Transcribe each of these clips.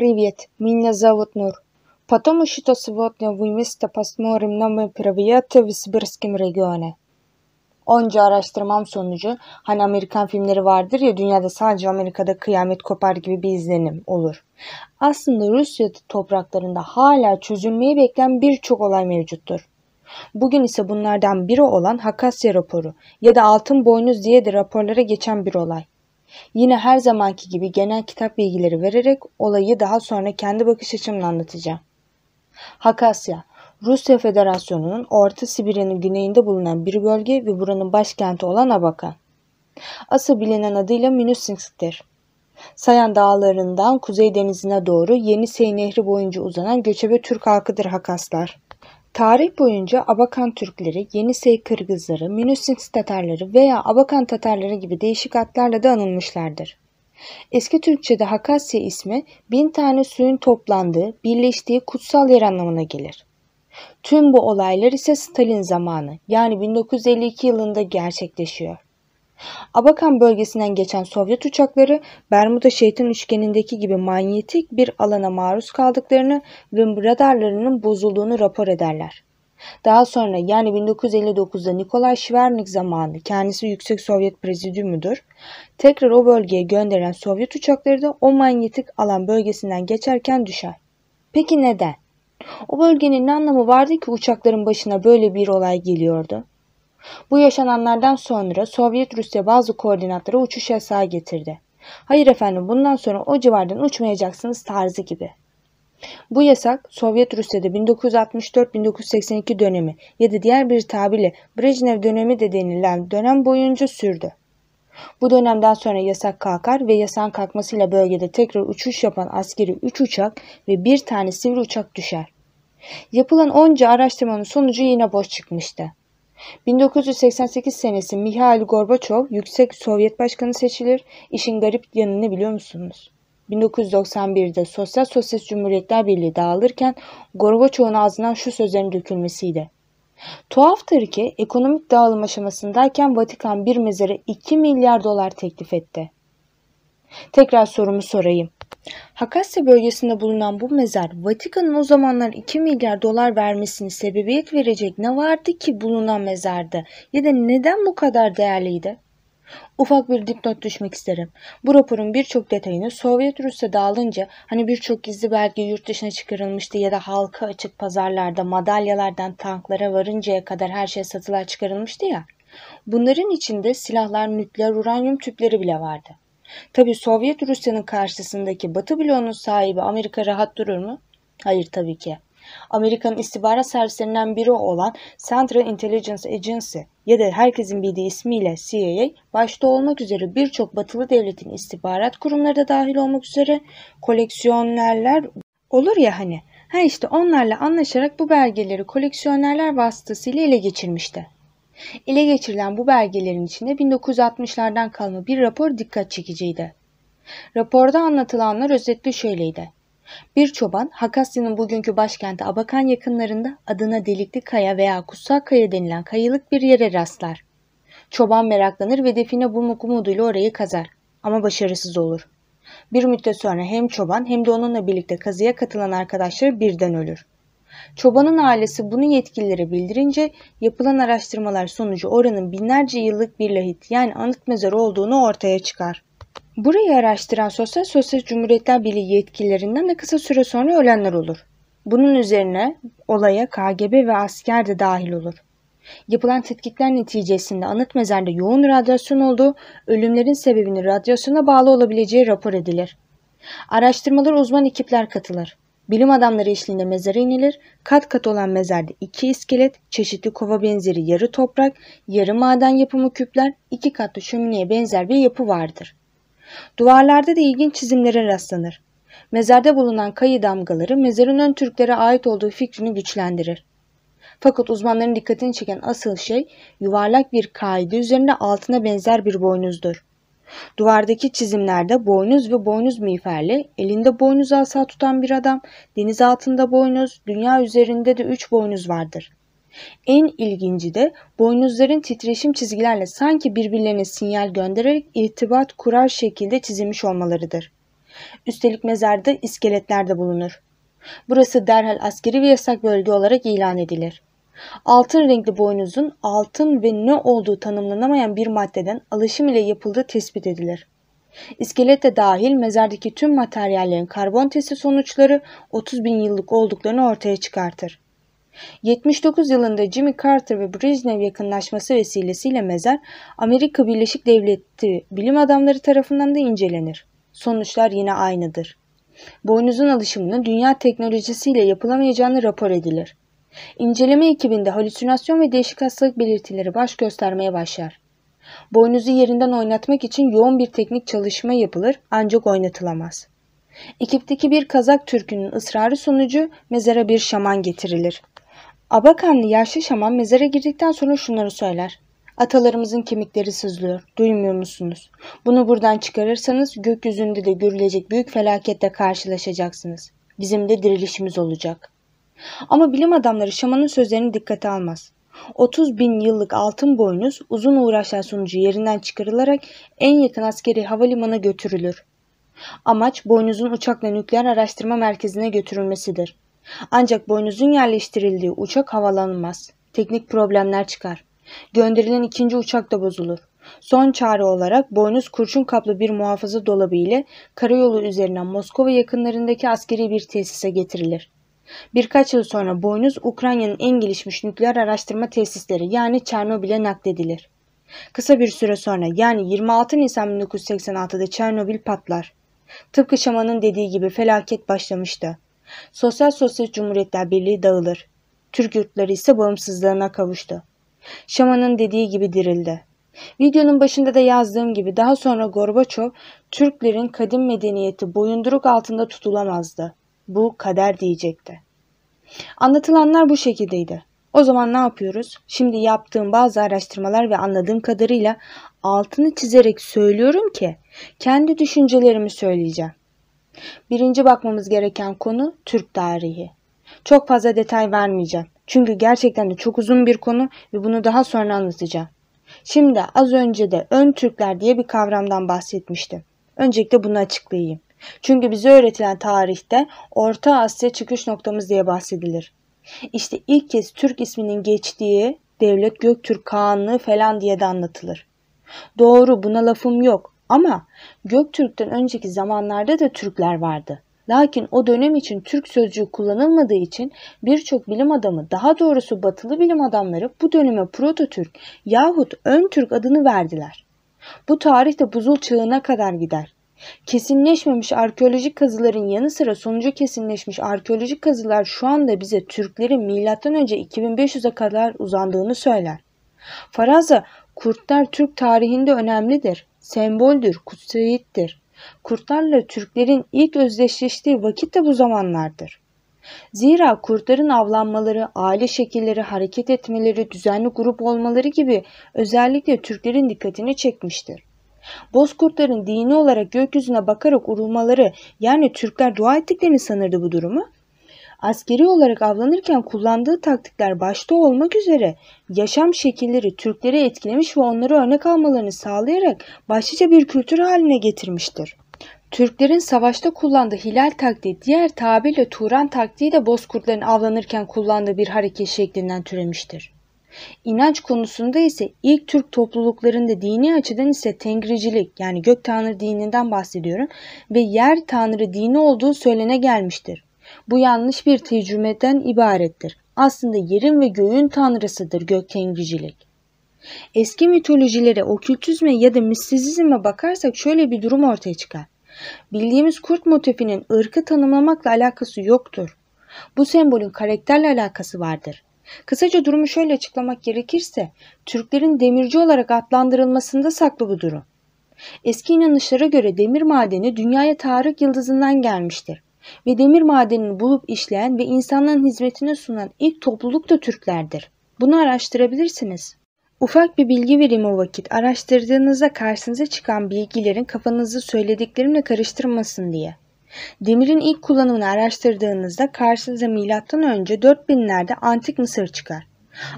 «Привет, меня зовут Нур». Потому что сегодня вместе посмотрим на мероприятия в Сибирском регионе. Onca araştırmam sonucu, hani Amerikan filmleri vardır ya, dünyada sadece Amerika'da kıyamet kopar gibi bir izlenim olur. Aslında Rusya topraklarında hala çözülmeyi bekleyen birçok olay mevcuttur. Bugün ise bunlardan biri olan Hakasya raporu ya da Altın Boynuz diye de raporlara geçen bir olay. Yine her zamanki gibi genel kitap bilgileri vererek olayı daha sonra kendi bakış açımla anlatacağım. Hakasya, Rusya Federasyonu'nun Orta Sibirya'nın güneyinde bulunan bir bölge ve buranın başkenti olan Abakan. Asıl bilinen adıyla Minusinsk'tir. Sayan dağlarından Kuzey Denizi'ne doğru Yenisey Nehri boyunca uzanan göçebe Türk halkıdır Hakaslar. Tarih boyunca Abakan Türkleri, Yenisey Kırgızları, Minusinsk Tatarları veya Abakan Tatarları gibi değişik adlarla da anılmışlardır. Eski Türkçe'de Hakasya ismi 1000 tane suyun toplandığı, birleştiği kutsal yer anlamına gelir. Tüm bu olaylar ise Stalin zamanı, yani 1952 yılında gerçekleşiyor. Abakan bölgesinden geçen Sovyet uçakları Bermuda Şeytan Üçgeni'ndeki gibi manyetik bir alana maruz kaldıklarını ve radarlarının bozulduğunu rapor ederler. Daha sonra, yani 1959'da Nikolay Şvernik zamanı, kendisi Yüksek Sovyet Prezidiumudur, tekrar o bölgeye gönderen Sovyet uçakları da o manyetik alan bölgesinden geçerken düşer. Peki neden? O bölgenin ne anlamı vardı ki uçakların başına böyle bir olay geliyordu? Bu yaşananlardan sonra Sovyet Rusya bazı koordinatlara uçuş yasağı getirdi. Hayır efendim, bundan sonra o civardan uçmayacaksınız tarzı gibi. Bu yasak Sovyet Rusya'da 1964-1982 dönemi ya da diğer bir tabirle Brezhnev dönemi de denilen dönem boyunca sürdü. Bu dönemden sonra yasak kalkar ve yasağın kalkmasıyla bölgede tekrar uçuş yapan askeri 3 uçak ve bir tane sivil uçak düşer. Yapılan onca araştırmanın sonucu yine boş çıkmıştı. 1988 senesi Mihail Gorbaçov Yüksek Sovyet Başkanı seçilir. İşin garip yanını biliyor musunuz? 1991'de Sosyal Sosyalist Cumhuriyetler Birliği dağılırken Gorbaçov'un ağzından şu sözlerin dökülmesiydi. Tuhaftır ki ekonomik dağılım aşamasındayken Vatikan bir mezara 2 milyar dolar teklif etti. Tekrar sorumu sorayım. Hakasya bölgesinde bulunan bu mezar Vatikan'ın o zamanlar 2 milyar dolar vermesini sebebiyet verecek ne vardı ki bulunan mezarda ya da neden bu kadar değerliydi? Ufak bir dipnot düşmek isterim. Bu raporun birçok detayını Sovyet Rusya dağılınca hani birçok gizli belge yurt dışına çıkarılmıştı ya da halka açık pazarlarda madalyalardan tanklara varıncaya kadar her şey satılığa çıkarılmıştı ya. Bunların içinde silahlar, nükleer uranyum tüpleri bile vardı. Tabi Sovyet Rusya'nın karşısındaki Batı bloğunun sahibi Amerika rahat durur mu? Hayır tabii ki. Amerika'nın istihbarat servislerinden biri olan Central Intelligence Agency ya da herkesin bildiği ismiyle CIA başta olmak üzere birçok batılı devletin istihbarat kurumları da dahil olmak üzere koleksiyonerler olur ya hani. İşte onlarla anlaşarak bu belgeleri koleksiyonerler vasıtasıyla ele geçirmişti. Ele geçirilen bu belgelerin içinde 1960'lardan kalma bir rapor dikkat çekiciydi. Raporda anlatılanlar özetle şöyleydi. Bir çoban, Hakasya'nın bugünkü başkenti Abakan yakınlarında adına delikli kaya veya kutsal kaya denilen kayalık bir yere rastlar. Çoban meraklanır ve define bulmak umuduyla orayı kazar ama başarısız olur. Bir müddet sonra hem çoban hem de onunla birlikte kazıya katılan arkadaşları birden ölür. Çobanın ailesi bunu yetkililere bildirince yapılan araştırmalar sonucu oranın binlerce yıllık bir lahit yani anıt mezarı olduğunu ortaya çıkar. Burayı araştıran Sosyal Sosyalist Cumhuriyetler Birliği yetkililerinden de kısa süre sonra ölenler olur. Bunun üzerine olaya KGB ve asker de dahil olur. Yapılan tetkikler neticesinde anıt mezarda yoğun radyasyon olduğu, ölümlerin sebebinin radyasyona bağlı olabileceği rapor edilir. Araştırmalara uzman ekipler katılır. Bilim adamları eşliğinde mezara inilir, kat kat olan mezarda 2 iskelet, çeşitli kova benzeri yarı toprak, yarı maden yapımı küpler, 2 katlı şömineye benzer bir yapı vardır. Duvarlarda da ilginç çizimlere rastlanır. Mezarda bulunan kayı damgaları mezarın Öntürklere ait olduğu fikrini güçlendirir. Fakat uzmanların dikkatini çeken asıl şey yuvarlak bir kaide üzerinde altına benzer bir boynuzdur. Duvardaki çizimlerde boynuz ve boynuz miğferli, elinde boynuz asa tutan bir adam, deniz altında boynuz, dünya üzerinde de 3 boynuz vardır. En ilginci de boynuzların titreşim çizgilerle sanki birbirlerine sinyal göndererek irtibat kurar şekilde çizilmiş olmalarıdır. Üstelik mezarda iskeletler de bulunur. Burası derhal askeri ve yasak bölge olarak ilan edilir. Altın renkli boynuzun altın ve ne olduğu tanımlanamayan bir maddeden alışım ile yapıldığı tespit edilir. İskelet de dahil mezardaki tüm materyallerin karbon testi sonuçları 30 bin yıllık olduklarını ortaya çıkartır. 79 yılında Jimmy Carter ve Brezhnev yakınlaşması vesilesiyle mezar Amerika Birleşik Devletleri bilim adamları tarafından da incelenir. Sonuçlar yine aynıdır. Boynuzun alışımının dünya teknolojisiyle yapılamayacağını rapor edilir. İnceleme ekibinde halüsinasyon ve değişik hastalık belirtileri baş göstermeye başlar. Boynuzu yerinden oynatmak için yoğun bir teknik çalışma yapılır ancak oynatılamaz. Ekipteki bir Kazak Türk'ünün ısrarı sonucu mezara bir şaman getirilir. Abakanlı yaşlı şaman mezara girdikten sonra şunları söyler. Atalarımızın kemikleri sızlıyor, duymuyor musunuz? Bunu buradan çıkarırsanız gökyüzünde de görülecek büyük felaketle karşılaşacaksınız. Bizim de dirilişimiz olacak. Ama bilim adamları şamanın sözlerini dikkate almaz. 30 bin yıllık altın boynuz uzun uğraşlar sonucu yerinden çıkarılarak en yakın askeri havalimanına götürülür. Amaç boynuzun uçakla nükleer araştırma merkezine götürülmesidir. Ancak boynuzun yerleştirildiği uçak havalanmaz. Teknik problemler çıkar. Gönderilen ikinci uçak da bozulur. Son çare olarak boynuz kurşun kaplı bir muhafaza dolabı ile karayolu üzerinden Moskova yakınlarındaki askeri bir tesise getirilir. Birkaç yıl sonra boynuz Ukrayna'nın en gelişmiş nükleer araştırma tesisleri yani Çernobil'e nakledilir. Kısa bir süre sonra yani 26 Nisan 1986'da Çernobil patlar. Tıpkı şamanın dediği gibi felaket başlamıştı. Sosyal Sosyalist Cumhuriyetler Birliği dağılır. Türk yurtları ise bağımsızlığına kavuştu. Şamanın dediği gibi dirildi. Videonun başında da yazdığım gibi daha sonra Gorbaçov, Türklerin kadim medeniyeti boyunduruk altında tutulamazdı. Bu kader diyecekti. Anlatılanlar bu şekildeydi. O zaman ne yapıyoruz? Şimdi yaptığım bazı araştırmalar ve anladığım kadarıyla altını çizerek söylüyorum ki kendi düşüncelerimi söyleyeceğim. Birinci bakmamız gereken konu Türk tarihi. Çok fazla detay vermeyeceğim. Çünkü gerçekten de çok uzun bir konu ve bunu daha sonra anlatacağım. Şimdi az önce de Öntürkler diye bir kavramdan bahsetmiştim. Öncelikle bunu açıklayayım. Çünkü bize öğretilen tarihte Orta Asya çıkış noktamız diye bahsedilir. İşte ilk kez Türk isminin geçtiği devlet Göktürk Kağanlığı falan diye de anlatılır. Doğru, buna lafım yok ama Göktürk'ten önceki zamanlarda da Türkler vardı. Lakin o dönem için Türk sözcüğü kullanılmadığı için birçok bilim adamı, daha doğrusu batılı bilim adamları bu döneme Proto Türk yahut Öntürk adını verdiler. Bu tarih de buzul çağına kadar gider. Kesinleşmemiş arkeolojik kazıların yanı sıra sonucu kesinleşmiş arkeolojik kazılar şu anda bize Türklerin M.Ö. 2500'e kadar uzandığını söyler. Faraza, Kurtlar Türk tarihinde önemlidir, semboldür, kutsiyettir. Kurtlarla Türklerin ilk özdeşleştiği vakit de bu zamanlardır. Zira kurtların avlanmaları, aile şekilleri, hareket etmeleri, düzenli grup olmaları gibi özellikle Türklerin dikkatini çekmiştir. Bozkurtların dini olarak gökyüzüne bakarak urulmaları yani Türkler dua ettiklerini sanırdı bu durumu. Askeri olarak avlanırken kullandığı taktikler başta olmak üzere yaşam şekilleri Türkleri etkilemiş ve onları örnek almalarını sağlayarak başlıca bir kültür haline getirmiştir. Türklerin savaşta kullandığı hilal taktiği diğer tabirle Turan taktiği de Bozkurtların avlanırken kullandığı bir hareket şeklinden türemiştir. İnanç konusunda ise ilk Türk topluluklarında dini açıdan ise Tengricilik yani gök tanrı dininden bahsediyorum ve yer tanrı dini olduğu söylene gelmiştir. Bu yanlış bir tecrübeden ibarettir. Aslında yerin ve göğün tanrısıdır gök tengricilik. Eski mitolojilere, okültizme ya da mistisizme bakarsak şöyle bir durum ortaya çıkar. Bildiğimiz kurt motifinin ırkı tanımlamakla alakası yoktur. Bu sembolün karakterle alakası vardır. Kısaca durumu şöyle açıklamak gerekirse, Türklerin demirci olarak adlandırılmasında saklı bu durum. Eski inanışlara göre demir madeni dünyaya Tarık yıldızından gelmiştir ve demir madenini bulup işleyen ve insanların hizmetine sunan ilk topluluk da Türklerdir. Bunu araştırabilirsiniz. Ufak bir bilgi vereyim o vakit, araştırdığınızda karşınıza çıkan bilgilerin kafanızı söylediklerimle karıştırmasın diye. Demirin ilk kullanımını araştırdığınızda karşınıza M.Ö. 4000'lerde Antik Mısır çıkar.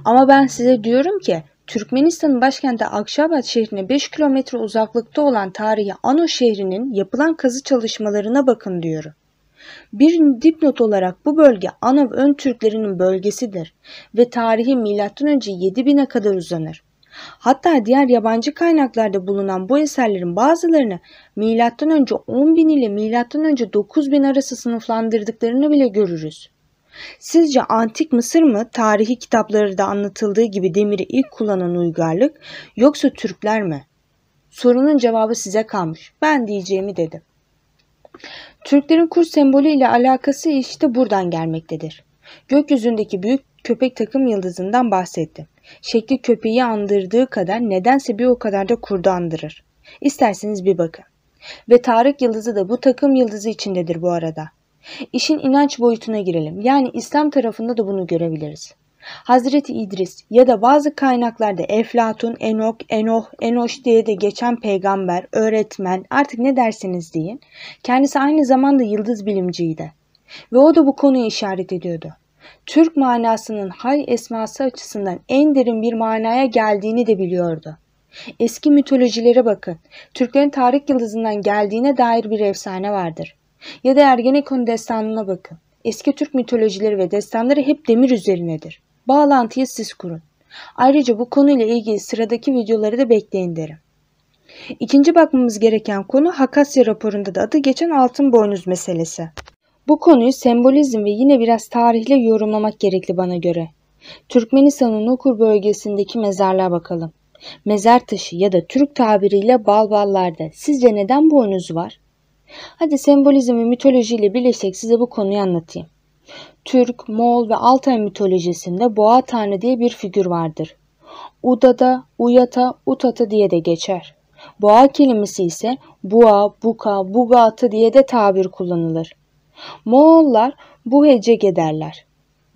Ama ben size diyorum ki Türkmenistan'ın başkenti Akçaabat şehrine 5 kilometre uzaklıkta olan tarihi Ano şehrinin yapılan kazı çalışmalarına bakın diyor. Bir dipnot olarak bu bölge Anav Öntürklerinin bölgesidir ve tarihi M.Ö. 7000'e kadar uzanır. Hatta diğer yabancı kaynaklarda bulunan bu eserlerin bazılarını M.Ö. 10.000 ile M.Ö. 9.000 arası sınıflandırdıklarını bile görürüz. Sizce Antik Mısır mı tarihi kitaplarda anlatıldığı gibi demiri ilk kullanan uygarlık, yoksa Türkler mi? Sorunun cevabı size kalmış. Ben diyeceğimi dedim. Türklerin kuş sembolü ile alakası işte buradan gelmektedir. Gökyüzündeki büyük köpek takım yıldızından bahsettim. Şekli köpeği andırdığı kadar nedense bir o kadar da kurdu andırır. İsterseniz bir bakın. Ve Tarık yıldızı da bu takım yıldızı içindedir bu arada. İşin inanç boyutuna girelim. Yani İslam tarafında da bunu görebiliriz. Hazreti İdris ya da bazı kaynaklarda Eflatun, Enoch, Enoh, Enoşi diye de geçen peygamber, öğretmen, artık ne derseniz deyin, kendisi aynı zamanda yıldız bilimciydi. Ve o da bu konuya işaret ediyordu. Türk manasının hay esması açısından en derin bir manaya geldiğini de biliyordu. Eski mitolojilere bakın. Türklerin Tarık yıldızından geldiğine dair bir efsane vardır. Ya da Ergenekonu destanına bakın. Eski Türk mitolojileri ve destanları hep demir üzerinedir. Bağlantıyı siz kurun. Ayrıca bu konuyla ilgili sıradaki videoları da bekleyin derim. İkinci bakmamız gereken konu Hakasya raporunda da adı geçen altın boynuz meselesi. Bu konuyu sembolizm ve yine biraz tarihle yorumlamak gerekli bana göre. Türkmenistan'ın Ukur bölgesindeki mezarlığa bakalım. Mezar taşı ya da Türk tabiriyle balballarda sizce neden boynuz var? Hadi sembolizm ve mitolojiyle birleşerek size bu konuyu anlatayım. Türk, Moğol ve Altay mitolojisinde Boğa Tanrı diye bir figür vardır. Udada, Uyata, Utata diye de geçer. Boğa kelimesi ise Bua, Buka, Bugatı diye de tabir kullanılır. Moğollar bu hecege derler.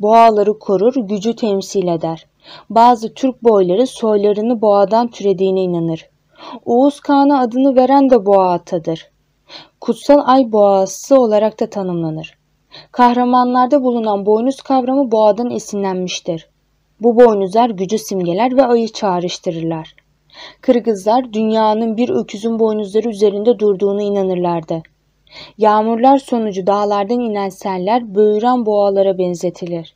Boğaları korur, gücü temsil eder. Bazı Türk boyları soylarını boğadan türediğine inanır. Oğuz Han'a adını veren de Boğa Ata'dır. Kutsal ay boğası olarak da tanımlanır. Kahramanlarda bulunan boynuz kavramı boğadan esinlenmiştir. Bu boynuzlar gücü simgeler ve ayı çağrıştırırlar. Kırgızlar dünyanın bir öküzün boynuzları üzerinde durduğunu inanırlardı. Yağmurlar sonucu dağlardan inen seller böğüren boğalara benzetilir.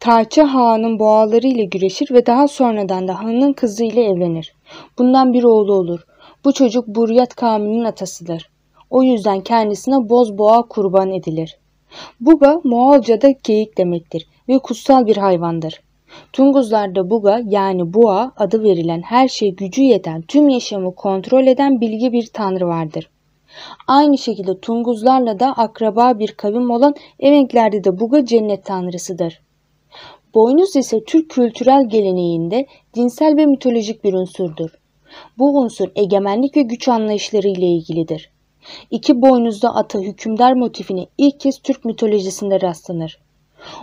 Taçi Han'ın boğaları ile güreşir ve daha sonradan da Han'ın kızı ile evlenir. Bundan bir oğlu olur. Bu çocuk Buryat kavminin atasıdır. O yüzden kendisine bozboğa kurban edilir. Buga Moğolca'da geyik demektir ve kutsal bir hayvandır. Tunguzlarda buga yani boğa adı verilen her şeye gücü yeten, tüm yaşamı kontrol eden bilge bir tanrı vardır. Aynı şekilde Tunguzlarla da akraba bir kavim olan Evenklerde de buga cennet tanrısıdır. Boynuz ise Türk kültürel geleneğinde dinsel ve mitolojik bir unsurdur. Bu unsur egemenlik ve güç anlayışları ile ilgilidir. İki boynuzlu ata hükümdar motifine ilk kez Türk mitolojisinde rastlanır.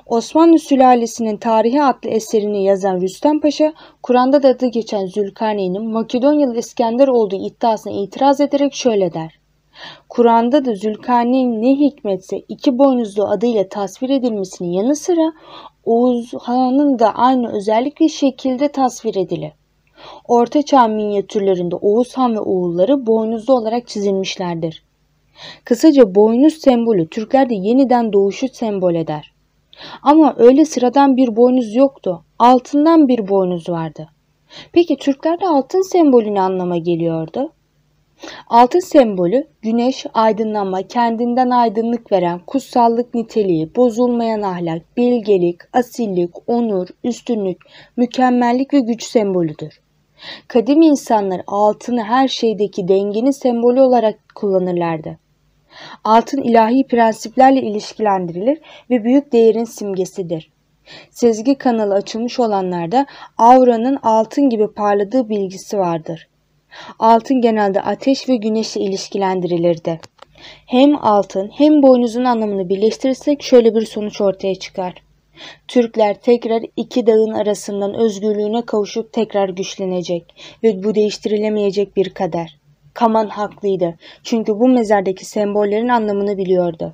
Osmanlı sülalesinin tarihi adlı eserini yazan Rüstem Paşa, Kur'an'da da adı geçen Zülkarneyn'in Makedonyalı İskender olduğu iddiasına itiraz ederek şöyle der. Kur'an'da da Zülkarneyn ne hikmetse iki boynuzlu adıyla tasvir edilmesinin yanı sıra Oğuz Han'ın da aynı özellik ve şekilde tasvir edilir. Orta Çağ minyatürlerinde Oğuz Han ve oğulları boynuzlu olarak çizilmişlerdir. Kısaca boynuz sembolü Türklerde yeniden doğuşu sembol eder. Ama öyle sıradan bir boynuz yoktu. Altından bir boynuz vardı. Peki Türklerde altın sembolü ne anlama geliyordu? Altın sembolü güneş, aydınlanma, kendinden aydınlık veren kutsallık niteliği, bozulmayan ahlak, bilgelik, asillik, onur, üstünlük, mükemmellik ve güç sembolüdür. Kadim insanlar altını her şeydeki dengenin sembolü olarak kullanırlardı. Altın ilahi prensiplerle ilişkilendirilir ve büyük değerin simgesidir. Sezgi kanalı açılmış olanlarda auranın altın gibi parladığı bilgisi vardır. Altın genelde ateş ve güneşle ilişkilendirilirdi. Hem altın hem boynuzun anlamını birleştirirsek şöyle bir sonuç ortaya çıkar. Türkler tekrar iki dağın arasından özgürlüğüne kavuşup tekrar güçlenecek ve bu değiştirilemeyecek bir kader. Kaman haklıydı çünkü bu mezardaki sembollerin anlamını biliyordu.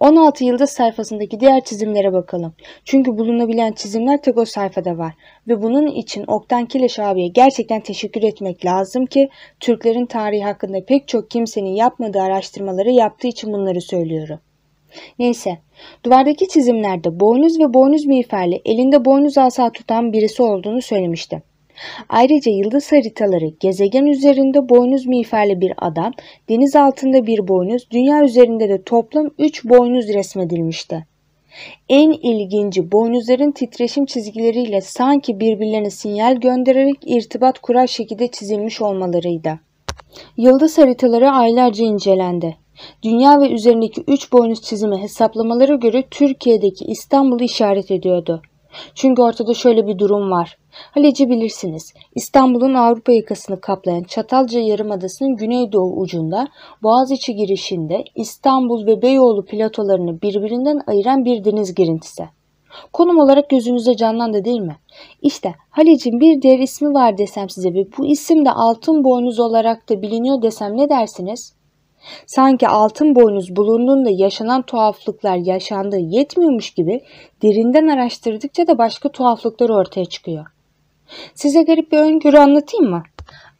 16 yıldız sayfasındaki diğer çizimlere bakalım. Çünkü bulunabilen çizimler tek o sayfada var. Ve bunun için Oktan Kileş abiye gerçekten teşekkür etmek lazım ki Türklerin tarihi hakkında pek çok kimsenin yapmadığı araştırmaları yaptığı için bunları söylüyorum. Neyse, duvardaki çizimlerde boynuz ve boynuz miğferli elinde boynuz asa tutan birisi olduğunu söylemiştim. Ayrıca yıldız haritaları gezegen üzerinde boynuz miğferli bir adam, deniz altında bir boynuz, dünya üzerinde de toplam 3 boynuz resmedilmişti. En ilginci boynuzların titreşim çizgileriyle sanki birbirlerine sinyal göndererek irtibat kurar şekilde çizilmiş olmalarıydı. Yıldız haritaları aylarca incelendi. Dünya ve üzerindeki 3 boynuz çizimi hesaplamalara göre Türkiye'deki İstanbul'u işaret ediyordu. Çünkü ortada şöyle bir durum var. Haliç'i bilirsiniz. İstanbul'un Avrupa yakasını kaplayan Çatalca Yarımadası'nın güneydoğu ucunda, Boğaziçi girişinde İstanbul ve Beyoğlu platolarını birbirinden ayıran bir deniz girintisi. Konum olarak gözünüzde canlandı değil mi? İşte Haliç'in bir diğer ismi var desem size ve bu isim de altın boynuz olarak da biliniyor desem ne dersiniz? Sanki altın boynuz bulunduğunda yaşanan tuhaflıklar yaşandığı yetmiyormuş gibi derinden araştırdıkça da başka tuhaflıklar ortaya çıkıyor. Size garip bir öngörü anlatayım mı?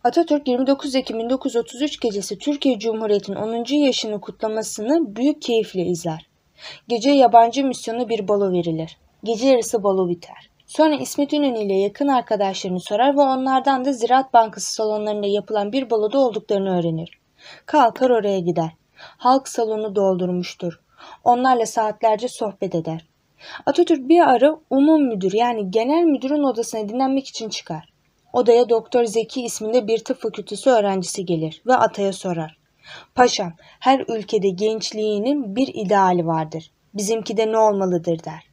Atatürk 29 Ekim 1933 gecesi Türkiye Cumhuriyeti'nin 10. yaşını kutlamasını büyük keyifle izler. Gece yabancı misyona bir balo verilir. Gece yarısı balo biter. Sonra İsmet İnönü ile yakın arkadaşlarını sorar ve onlardan da Ziraat Bankası salonlarında yapılan bir baloda olduklarını öğrenir. Kalkar oraya gider. Halk salonu doldurmuştur. Onlarla saatlerce sohbet eder. Atatürk bir ara umum müdür yani genel müdürün odasına dinlenmek için çıkar. Odaya Doktor Zeki isminde bir tıp fakültesi öğrencisi gelir ve Atay'a sorar. Paşam, her ülkede gençliğinin bir ideali vardır. Bizimki de ne olmalıdır der.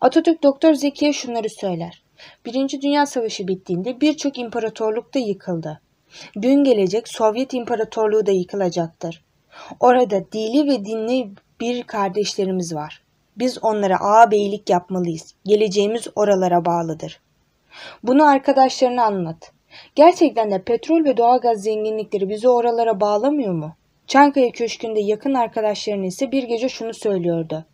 Atatürk Doktor Zeki'ye şunları söyler. 1. Dünya Savaşı bittiğinde birçok imparatorluk da yıkıldı. Gün gelecek Sovyet İmparatorluğu da yıkılacaktır. Orada dili ve dinli bir kardeşlerimiz var. Biz onlara ağabeylik yapmalıyız. Geleceğimiz oralara bağlıdır. Bunu arkadaşlarına anlat. Gerçekten de petrol ve doğalgaz zenginlikleri bizi oralara bağlamıyor mu? Çankaya Köşkü'nde yakın arkadaşlarına ise bir gece şunu söylüyordu.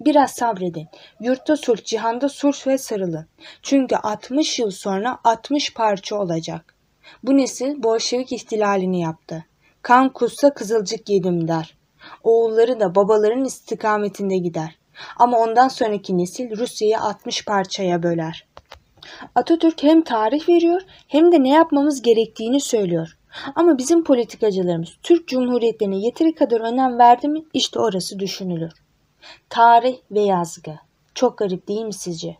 Biraz sabredin. Yurtta sulh, cihanda sulh ve sarılın. Çünkü 60 yıl sonra 60 parça olacak. Bu nesil Bolşevik ihtilalini yaptı. Kan kussa kızılcık yedim der. Oğulları da babaların istikametinde gider. Ama ondan sonraki nesil Rusya'yı 60 parçaya böler. Atatürk hem tarih veriyor hem de ne yapmamız gerektiğini söylüyor. Ama bizim politikacılarımız Türk Cumhuriyetlerine yeteri kadar önem verdi mi? İşte orası düşünülür. Tarih ve yazgı. Çok garip değil mi sizce?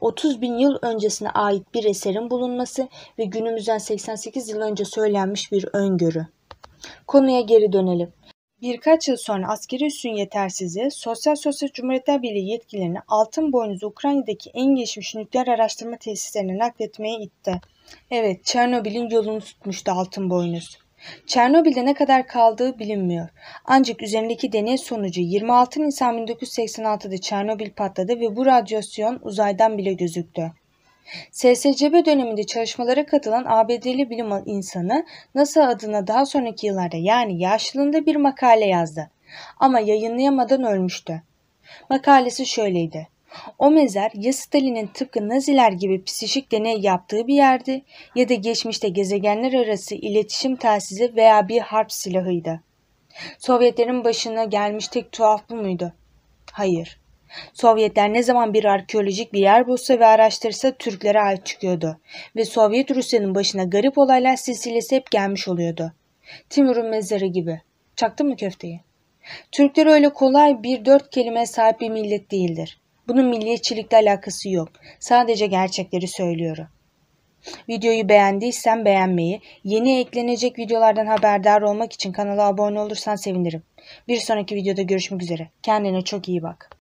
30 bin yıl öncesine ait bir eserin bulunması ve günümüzden 88 yıl önce söylenmiş bir öngörü. Konuya geri dönelim. Birkaç yıl sonra askeri üssün yetersizliği, Sosyal Cumhuriyetler Birliği yetkilerini altın boynuzlu Ukrayna'daki en gelişmiş nükleer araştırma tesislerine nakletmeye itti. Evet, Çernobil'in yolunu tutmuştu altın boynuz. Çernobil'de ne kadar kaldığı bilinmiyor. Ancak üzerindeki deney sonucu 26 Nisan 1986'da Çernobil patladı ve bu radyasyon uzaydan bile gözüktü. SSCB döneminde çalışmalara katılan ABD'li bilim insanı NASA adına daha sonraki yıllarda yani yaşlılığında bir makale yazdı. Ama yayınlayamadan ölmüştü. Makalesi şöyleydi. O mezar ya Stalin'in tıpkı Naziler gibi psişik deney yaptığı bir yerdi ya da geçmişte gezegenler arası iletişim telsizi veya bir harp silahıydı. Sovyetlerin başına gelmiş tek tuhaf bu muydu? Hayır. Sovyetler ne zaman bir arkeolojik bir yer bulsa ve araştırsa Türklere ait çıkıyordu ve Sovyet Rusya'nın başına garip olaylar silsilesi hep gelmiş oluyordu. Timur'un mezarı gibi. Çaktın mı köfteyi? Türkler öyle kolay bir 4 kelimeye sahip bir millet değildir. Bunun milliyetçilikle alakası yok. Sadece gerçekleri söylüyorum. Videoyu beğendiysen beğenmeyi, yeni eklenecek videolardan haberdar olmak için kanala abone olursan sevinirim. Bir sonraki videoda görüşmek üzere. Kendine çok iyi bak.